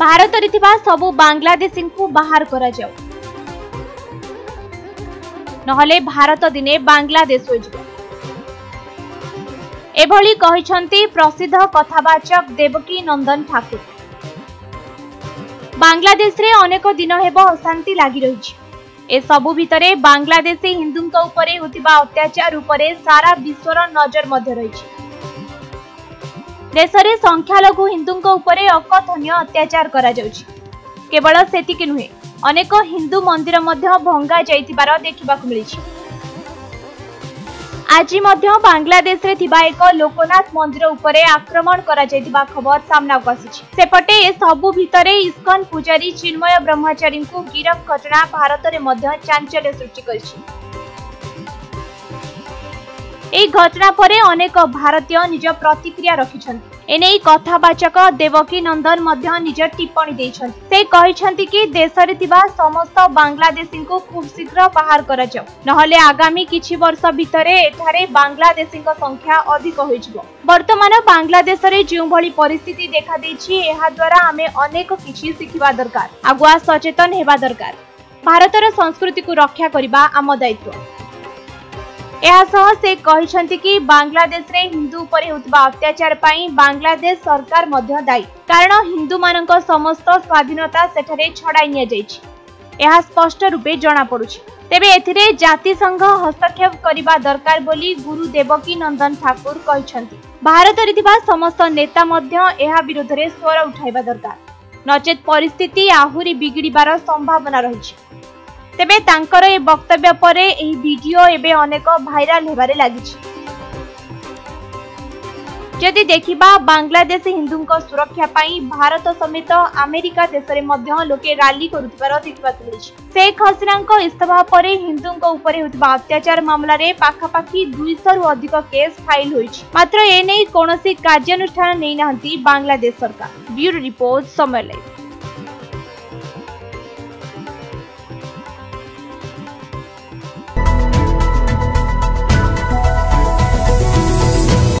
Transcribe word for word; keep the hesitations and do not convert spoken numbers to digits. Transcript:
भारत रे थिबा सबु बांग्लादेशी को बाहर करा जाऊ, नहले भारत दिने बांग्लादेश हो जिवो, एभली कहिसंती प्रसिद्ध कथावाचक देवकी नंदन ठाकुर। बांग्लादेश रे अनेक दिन हेबो अशांति लागि रहिछि। ए सबु भितरे बांग्लादेशी हिंदूंका उपरे होतिबा अत्याचार उपरे सारा विश्वर नजर मध्य रहिछि। देश रे संख्यालघु हिंदूंका उपरे अकथनीय अत्याचार करा जाउछि। केवल सेतिके नुहे अनेक हिंदू मंदिर मध्य भंगा जाइतिबार देखिबाकु मिलिछि। आजि मध्य बांग्लादेश रे थिबा एक लोकनाथ मंदिर उपरे आक्रमण करा जाइतिबा खबर सामना आसिछि। सेपटे ए सबु भितरे इस्कन पुजारी चिन्मय ब्रह्मचारी को गिरफ घटना भारत रे मध्य चांचल्य सृष्टि करिछि। ए घटना परे अनेक भारतीय निज प्रतिक्रिया रखिछन्ति। एनेई कथावाचक देवकी नंदन मध्य निज टिप्पणी दैछन्ति। से कहिछन्ति कि देश रे थिबा समस्त बांग्लादेशी को खूब शीघ्र बाहर करा जाऊ, नहले आगामी किछि वर्ष भितरे एठारे बांग्लादेशी को संख्या अधिक होइ जिवो। वर्तमान बांग्लादेश रे जिउ भली परिस्थिति देखा दैछि, एहा द्वारा हमें अनेक किछि सिखिबा दरकार, आगुआ सचेतन हेबा दरकार। भारतर संस्कृति को रक्षा करिबा आम दायित्व। से कहिसंति कि बांग्लादेश रे हिंदू उपरे होतबा अत्याचार पाई बांग्लादेश सरकार मध्य दायी, कारण हिंदू मानक समस्त स्वाधीनता सेठरे छड़ाई निया जाइछि, एहा स्पष्ट रूपे जना पड़ुछि। तेबे एथिरे जाति संघ हस्तक्षेप करिबा दरकार बोली गुरु देवकी नंदन ठाकुर कहिसंति। भारत रे थिबा समस्त नेता मध्य एहा विरोध रे स्वर उठाइबा दरकार, नचेत परिस्थिति आहुरी बिगड़ीबार संभावना रहिछि। तेबे तांकर ए वक्तव्य परे एही वीडियो एबे अनेक भाइराल हेबारे लागिछि। जदि देखिबा बांग्लादेशी हिंदूंको सुरक्षा पाई भारत समेत अमेरिका देश रे मध्य लोके रैली करुतबार देखबाक मिलिछि। शेख हसीनाको इस्तफा परे हिंदूंको उपरे होतबा अत्याचार मामला रे पाखापाखी दो सौ रु अधिक केस फाइल होइछि, मात्र एनै कोनोसी कार्यानुष्ठान नै नाहंती बांग्लादेश सरकार। Bureau report Samay live.